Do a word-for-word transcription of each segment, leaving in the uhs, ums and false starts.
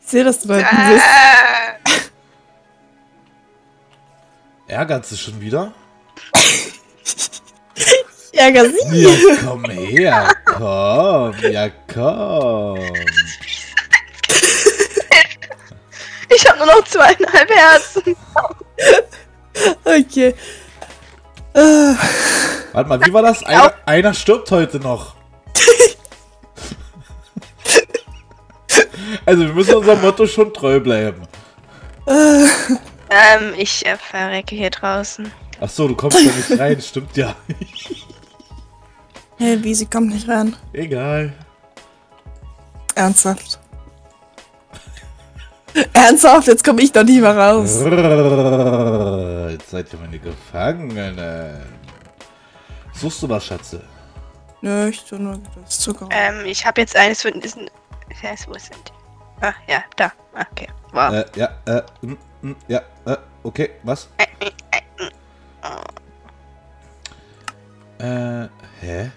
Ich sehe, dass du da hinten bist. Ärgert sie schon wieder? Ich ärgere sie. Ja, komm her, komm, ja, komm. Ich habe nur noch zweieinhalb Herzen. Okay. Uh. Warte mal, wie war das? Einer, einer stirbt heute noch. Also, wir müssen unserem Motto schon treu bleiben. Uh. Ähm, ich äh, verrecke hier draußen. Ach so, du kommst ja nicht rein, stimmt ja. Hey, wie, sie kommt nicht rein. Egal. Ernsthaft. Ernsthaft, jetzt komme ich doch nicht mehr raus. Jetzt seid ihr meine Gefangenen. Suchst du was, Schatze? Nö, ich tue nur das Zucker. Ähm, ich habe jetzt eines von diesen... Wo sind die? Ah, ja, da. Okay, wow. Äh, ja, äh, m, m, ja, äh, okay, was? Ä Äh, hä?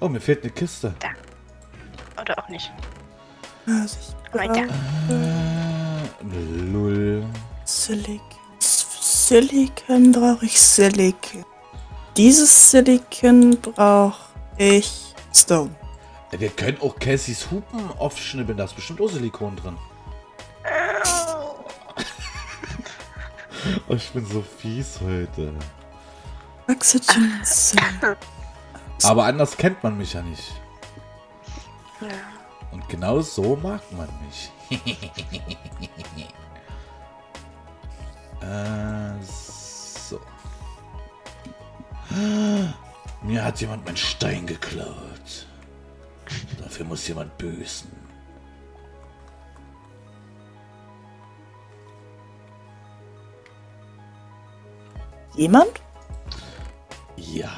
Oh, mir fehlt eine Kiste. Da. Oder auch nicht. Was ist weiter? Äh, lul. Silik. Silikon brauche ich Silikon. Dieses Silikon brauche ich Stone. Wir können auch Kassys Hupen aufschnibbeln, da ist bestimmt auch Silikon drin. Oh, ich bin so fies heute. Oxygen. Aber anders kennt man mich ja nicht. Ja. Und genau so mag man mich. äh, so. Mir hat jemand meinen Stein geklaut. Dafür muss jemand büßen. Jemand? Ja.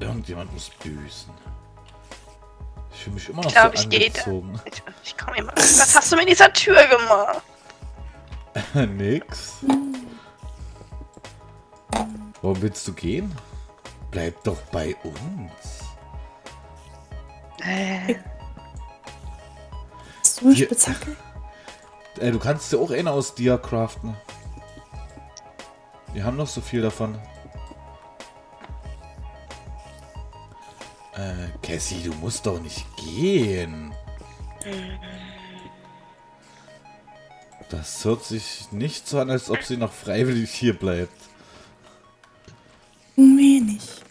Irgendjemand muss büßen. Ich fühle mich immer noch ich glaub, so angezogen. Ich, ich komm immer. Was hast du mit dieser Tür gemacht? Nix. Warum willst du gehen? Bleib doch bei uns. Äh. Hast du eine Spitzhacke? Äh, du kannst ja auch eine aus dir craften. Wir haben noch so viel davon. Äh, Kassy, du musst doch nicht gehen. Das hört sich nicht so an, als ob sie noch freiwillig hier bleibt. Nee, nicht.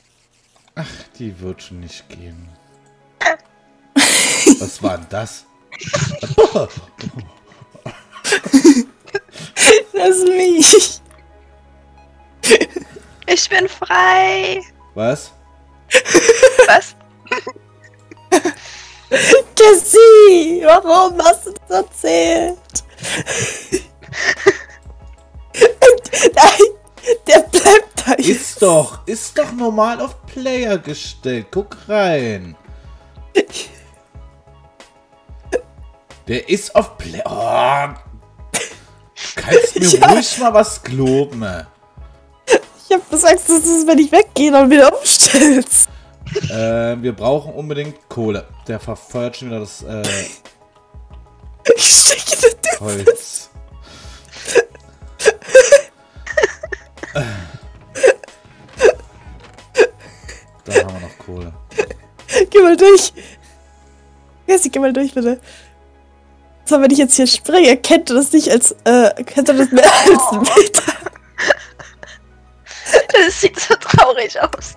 Ach, die wird schon nicht gehen. Was war denn das? Das ist mich. Ich bin frei. Was? Was? Kassy, warum hast du das erzählt? Nein, der bleibt da. Ist jetzt. doch, ist doch normal auf Player gestellt. Guck rein. Der ist auf Player. Oh. Kannst mir ja. ruhig mal was globen. Ich hab das Angst, dass es, wenn ich weggehe, dann wieder umstellst. Äh, wir brauchen unbedingt Kohle. Der verfeuert schon wieder das, äh... Ich schicke das Holz. Da haben wir noch Kohle. Geh mal durch. Kassy, geh mal durch, bitte. So, wenn ich jetzt hier springe, erkennt ihr das nicht als, äh, erkennt ihr das mehr als ein Meter? Das sieht so traurig aus.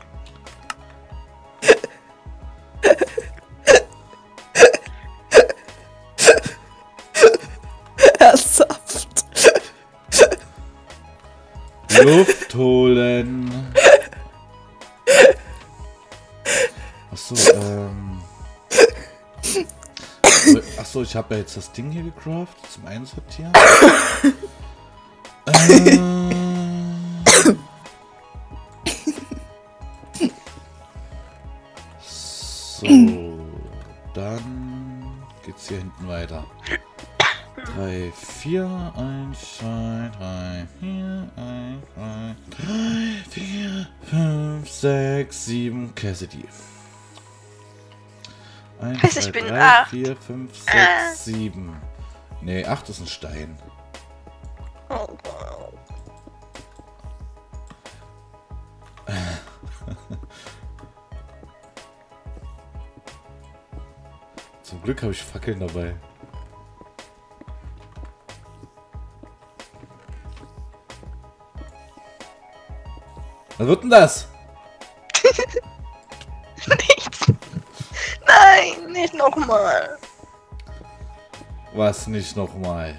Ernsthaft. Luft holen. Achso, ähm. Achso, ich habe ja jetzt das Ding hier gecraftet zum Einsortieren. ähm. So, dann geht's hier hinten weiter. eins, zwei, drei, vier, eins, zwei, drei, vier, eins, zwei, drei, vier, eins, zwei, drei, vier, fünf, sechs, sieben, Kassidy. eins, zwei, drei, vier, fünf, sechs, sieben. Ne, acht ist ein Stein. Zum Glück habe ich Fackeln dabei. Was wird denn das? Nichts. Nein, nicht nochmal. Was nicht nochmal?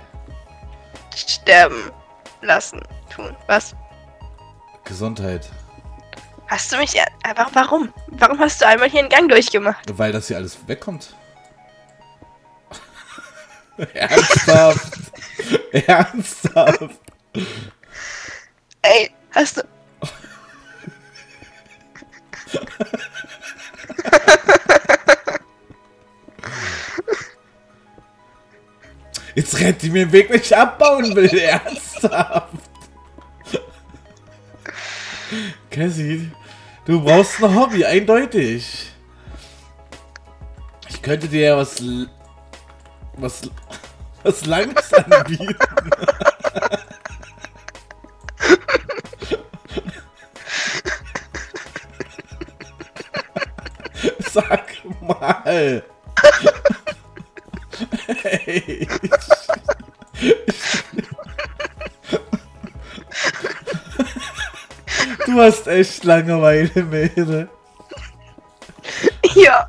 Sterben lassen, tun. Was? Gesundheit. Hast du mich... Aber warum? Warum hast du einmal hier einen Gang durchgemacht? Weil das hier alles wegkommt. Ernsthaft? Ernsthaft? Ey, hast du... Jetzt rennt die mir den Weg, wenn ich abbauen will, ernsthaft. Kassidy, du brauchst ein Hobby, eindeutig. Ich könnte dir ja was... was... was Langes anbieten. Sag mal. Hey. Du hast echt Langeweile, Mädel. Ja.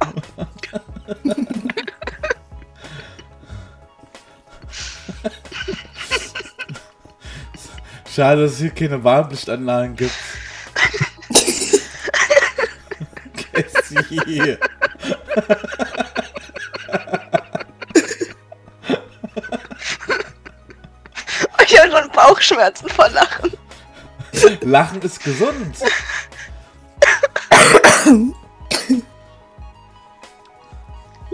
Schade, dass es hier keine Warnlichtanlagen gibt. Kassidy. Ich habe schon Bauchschmerzen vor Lachen. Lachen ist gesund.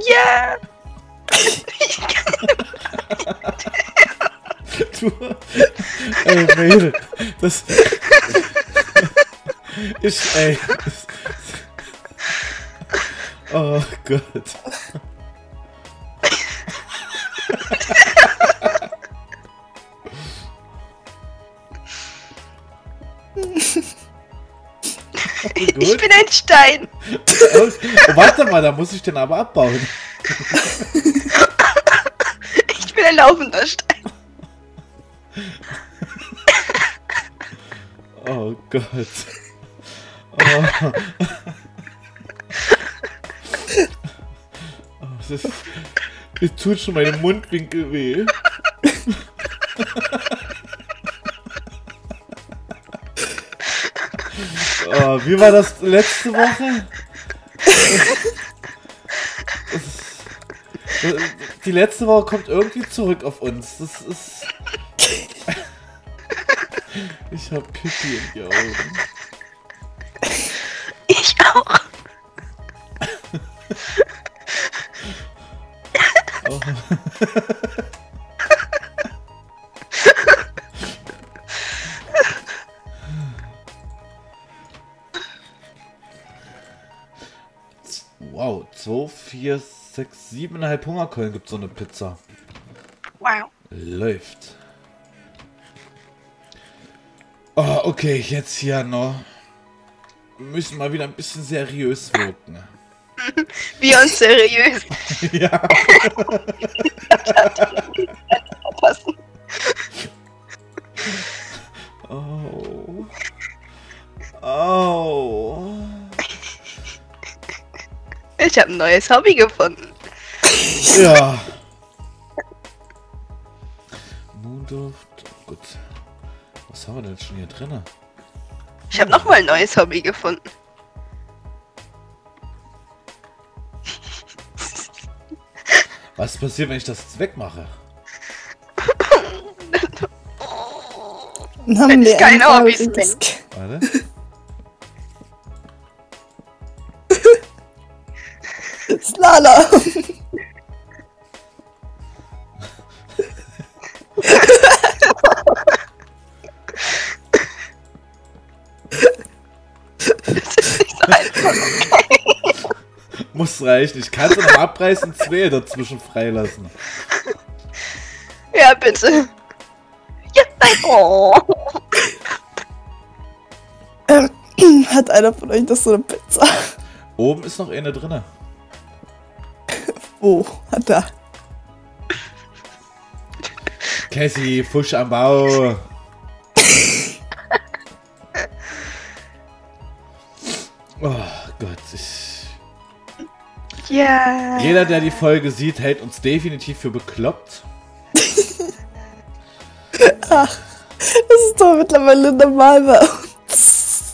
Ja. Du, ey, Mädel, das... Ich, ey... Das, oh Gott. Ich bin ein Stein. Oh, warte mal, da muss ich den aber abbauen. Ich bin ein laufender Stein. Oh Gott. Oh. Das ist, das tut schon meine Mundwinkel weh. Oh, wie war das letzte Woche? Das ist, das ist, die letzte Woche kommt irgendwie zurück auf uns. Das ist... Ich hab Pipi in die Augen. Ich auch. Oh. Wow, zwei, vier, sechs, siebeneinhalb Hungerkeulen gibt so eine Pizza. Wow. Läuft. Oh, okay, jetzt hier noch. Wir müssen mal wieder ein bisschen seriös wirken. Wie uns seriös. Ja. Oh. Oh. Ich habe ein neues Hobby gefunden. Ja. Mondduft. Gut. Was haben wir denn jetzt schon hier drin? Ich habe nochmal ein neues Hobby gefunden. Was passiert, wenn ich das jetzt wegmache? Dann haben wir keine Hobbys mehr. Warte. Slala! Muss reichen. Ich kann es noch abreißen, zwei dazwischen freilassen. Ja, bitte. Ja, nein. Oh. Hat einer von euch das so eine Pizza? Oben ist noch eine drinne. Wo? Oh, hat er. Kassy, Fusch am Bau. Oh Gott, ich... Yeah. Jeder, der die Folge sieht, hält uns definitiv für bekloppt. Ach, das ist doch mittlerweile normal bei uns.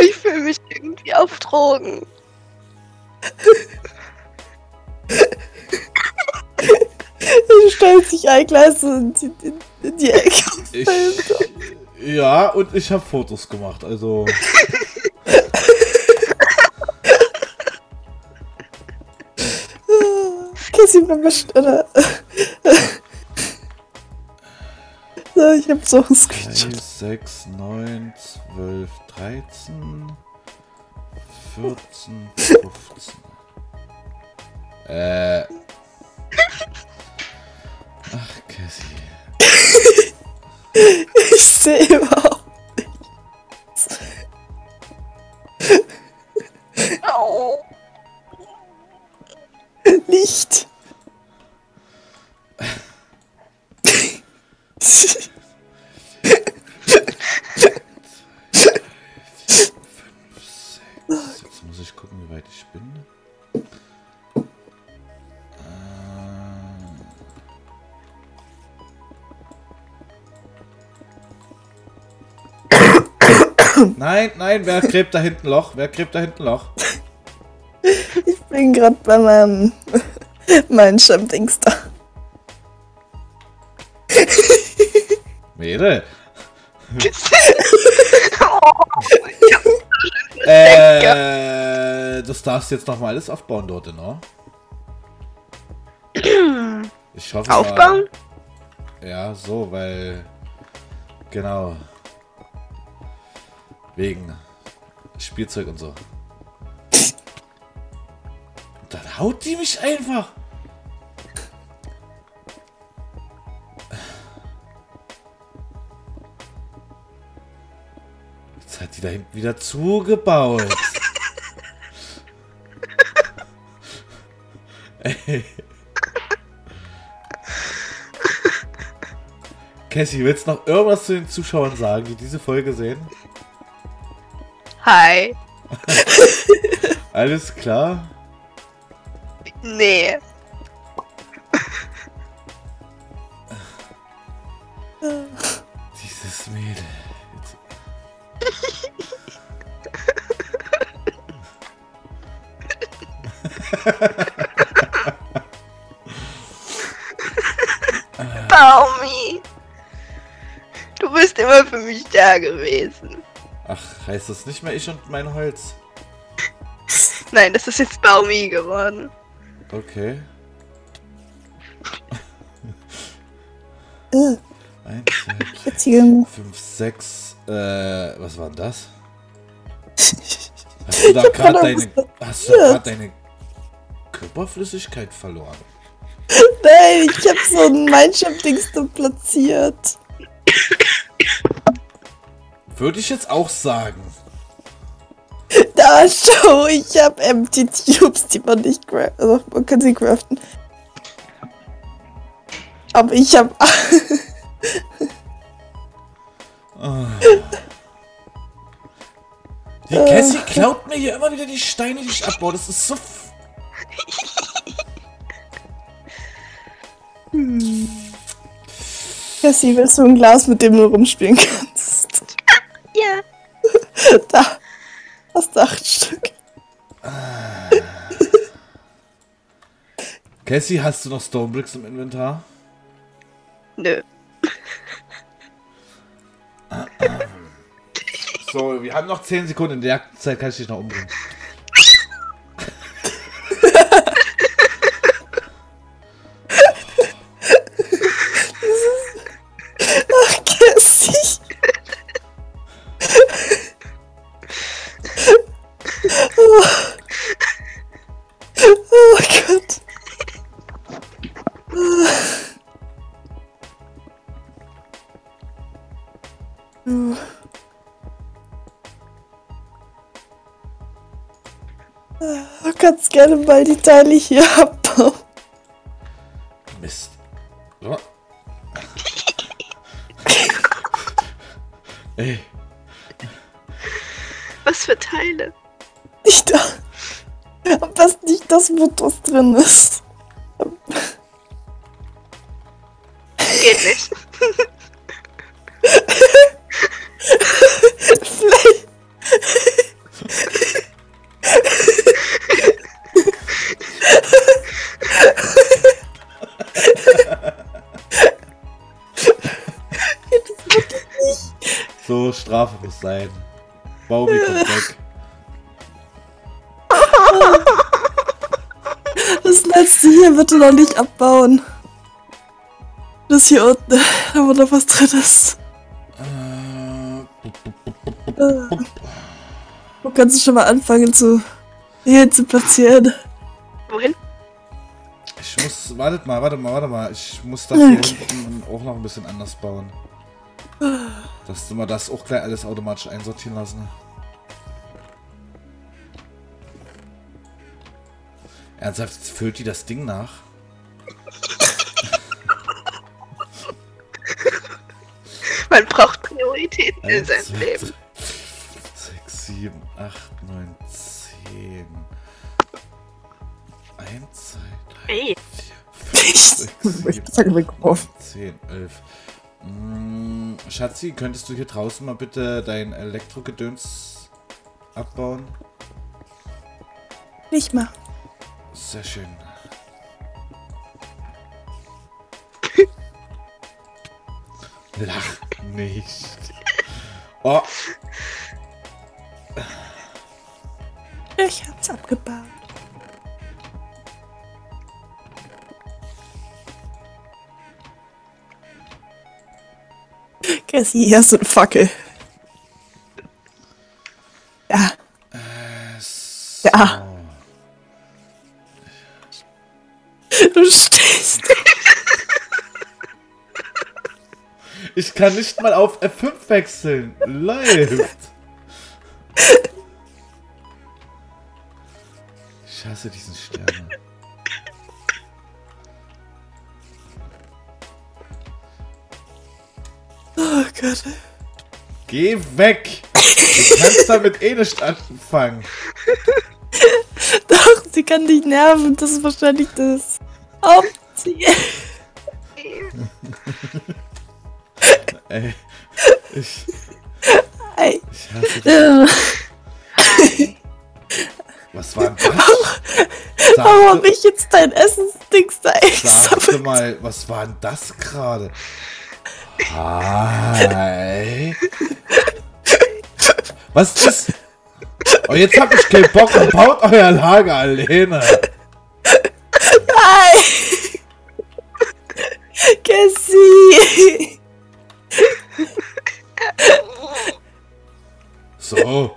Ich fühle mich irgendwie auf Drogen. Du stellst dich ein Glas in die, in, in die Ecke. Ich, ja, und ich habe Fotos gemacht, also... Kassy vermischt, oder? So, ich hab so ein Screenshot. drei, sechs, neun, zwölf, dreizehn, vierzehn, fünfzehn... Äh... Ach, Kassy. Ich sehe überhaupt nichts. Oh. Nicht. Jetzt muss ich gucken, wie weit ich bin. Nein, nein, wer gräbt da hinten Loch? Wer gräbt da hinten Loch? Ich bin gerade bei meinem... meinem Schirmdings da. Mädel! äh, das darfst du jetzt nochmal alles aufbauen dort, ne? Ich hoffe, aufbauen? Mal, ja, so, weil... Genau. Wegen Spielzeug und so. Und dann haut die mich einfach. Jetzt hat die da hinten wieder zugebaut. Ey. Kassy, willst du noch irgendwas zu den Zuschauern sagen, die diese Folge sehen? Hi. Alles klar? Nee. Dieses Mädel. Baumi. Du bist immer für mich da gewesen. Ach, heißt das nicht mehr ich und mein Holz? Nein, das ist jetzt Baumi geworden. Okay. eins, zwei, drei, fünf, sechs, äh, was war denn das? Hast du da gerade deine, hast du da deine Körperflüssigkeit verloren? Nein, ich hab so ein Mindshift-Dings da platziert. Würde ich jetzt auch sagen. Da, schau, ich hab empty Tubes, die man nicht craften. Also, man kann sie craften. Aber ich hab... Oh. Die uh. Kassy klaut mir hier immer wieder die Steine, die ich abbaue. Das ist so... Hm. Kassy, willst du ein Glas, mit dem du rumspielen kannst? Ja. Da. Hast du acht Stück. Ah. Kassy, hast du noch Stonebricks im Inventar? Nö. Ah, ah. So, wir haben noch zehn Sekunden. In der Zeit kann ich dich noch umbringen. Du kannst gerne mal die Teile hier abbauen. Mist. So. Ey. Was für Teile? Nicht da. Am besten nicht das, wo das drin ist. Geht nicht. Vielleicht. So, Strafe muss sein. Baumi kommt weg. Das letzte hier wird er noch nicht abbauen. Das hier unten, da wo noch was drin ist. Wo kannst du schon mal anfangen zu hier zu platzieren? Wohin? Ich muss, wartet mal, warte mal, warte mal. Ich muss das okay. Hier unten auch noch ein bisschen anders bauen. Dass du mal das auch gleich alles automatisch einsortieren lassen. Ernsthaft, füllt die das Ding nach? Man braucht Prioritäten in seinem Leben. sechs, sieben, acht, neun, zehn. eins, zwei, drei, vier, fünf, sechs, sieben, acht, neun, zehn, elf. Schatzi, könntest du hier draußen mal bitte dein Elektrogedöns abbauen? Nicht mal. Sehr schön. Lach nicht. Oh. Ich hab's abgebaut. Kassy, hier ist so eine Fackel. Ja. Äh, so. Ja. Du stehst. Ich kann nicht mal auf F fünf wechseln. Läuft. Ich hasse diesen Stern. Oh Gott. Geh weg! Du kannst damit eh nicht anfangen. Doch, sie kann dich nerven, das ist wahrscheinlich das Hauptziel. Ey, ich, ich hasse dich. Was war denn das? Warum habe ich jetzt dein Essensdings da extra? Warte mal, was war denn das gerade? Hi. Was ist das? Oh, jetzt hab ich keinen Bock und baut euer Lager alleine. Hi. Kassy. So.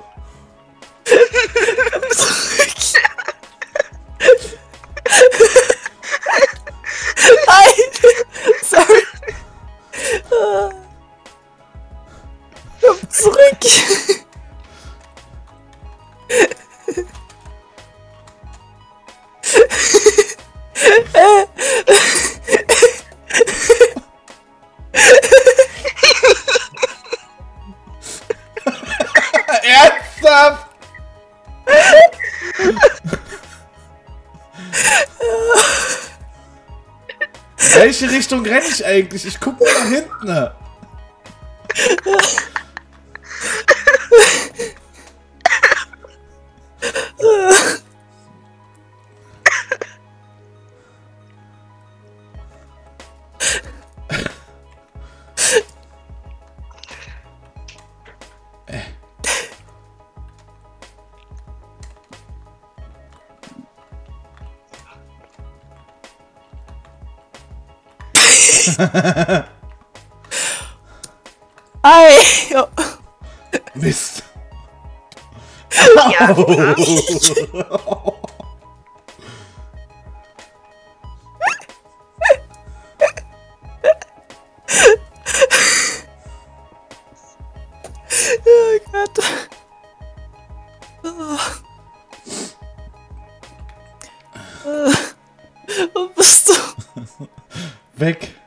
Welche Richtung renne ich eigentlich? Ich guck nur nach hinten. Ei! Oh. Mist! Ja, oh. Oh Gott! Oh. weg.